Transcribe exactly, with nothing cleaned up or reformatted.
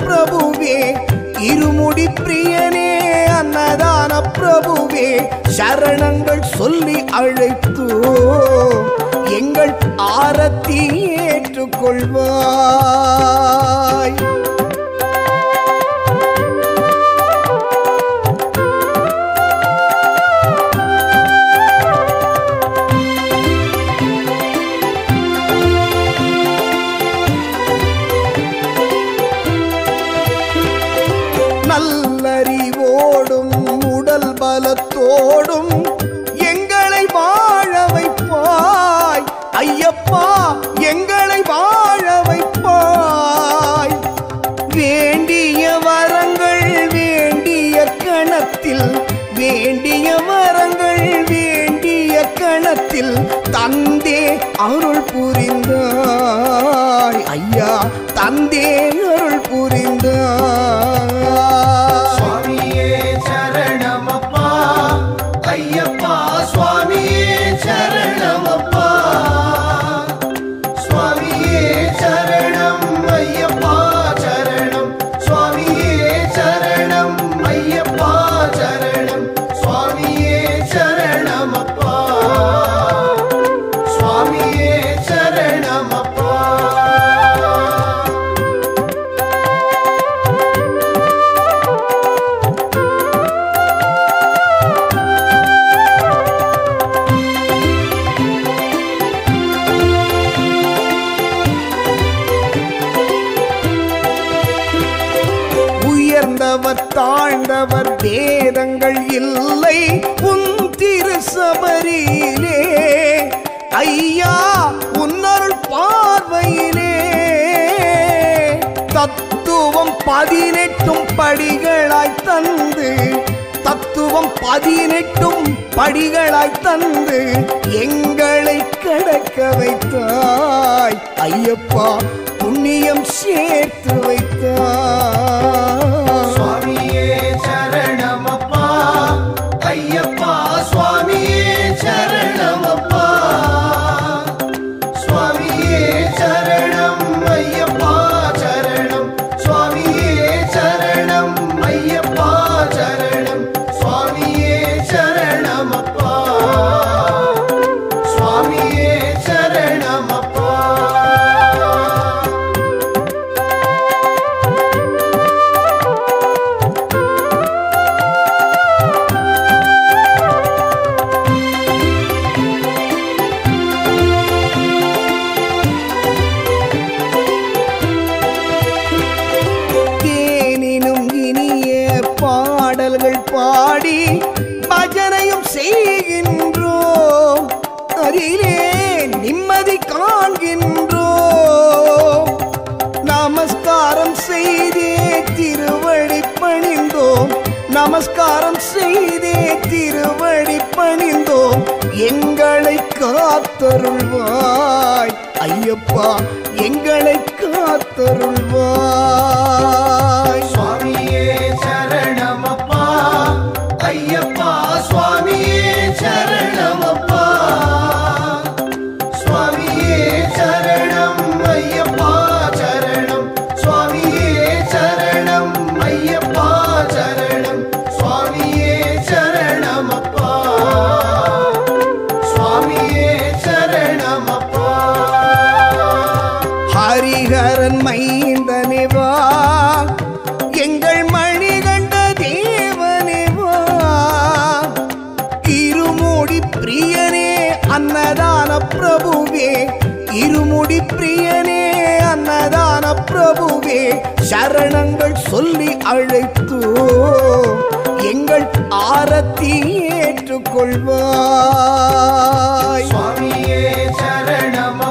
ಪ್ರಭುವೇ இருமுடி பிரியனே அன்னதான பிரபுவே சரணங்கள் சொல்லி அழைத்து எங்கள் ஆரத்தி ஏற்றுக்கொள்வாய். நல்லறிவோடும் உடல் பலத்தோடும் எங்களை வாழ வைப்பாய் ஐயப்பா, எங்களை வாழ வைப்பாய். வேண்டிய வரங்கள் வேண்டிய கணத்தில், வேண்டிய வரங்கள் வேண்டிய கணத்தில் தந்தே அருள் புரிந்தாய் ஐயா, தந்தே அருள் புரிந்தாய். தாழ்ந்தவர் வேதங்கள் இல்லை உன் திரு சபரியிலே ஐயா, உன்னருள் பார்வையிலே தத்துவம் பதினெட்டும் படிகளாய் தந்து, தத்துவம் பதினெட்டும் படிகளாய் தந்து எங்களை கடக்க வைத்தாய் ஐயப்பா, புண்ணியம் சேர்த்து வைத்தாய். பாடி பஜனையும் செய்கின்றோம், அதிலே நிம்மதி காண்கின்றோம். நமஸ்காரம் செய்தே திருவடி பணிந்தோம், நமஸ்காரம் செய்தே திருவடி பணிந்தோம். எங்களை காத்தருள்வாய் ஐயப்பா, எங்களை காத்தருள்வாய். சுவாமியே சரணம் அப்பா, ஐயப்பா சுவாமியே சரணம் அப்பா, சுவாமியே சரணம் ஐயப்பா சரணம், சுவாமியே சரணம் ஐயப்பா சரணம், சுவாமியே சரணம் அப்பா, சுவாமியே சரணம் அப்பா. ஹரிஹரன் மைந்தனே வா, எங்கள் மணிகண்ட தேவனே வா, இருமுடி பிரியனே அன்னதான பிரபுவே, இருமுடி பிரியனே அன்னதான பிரபுவே சரணங்கள் சொல்லி அழைத்து எங்கள் ஆரத்தி ஏற்றுக்கொள்வாய். சுவாமியே சரணம்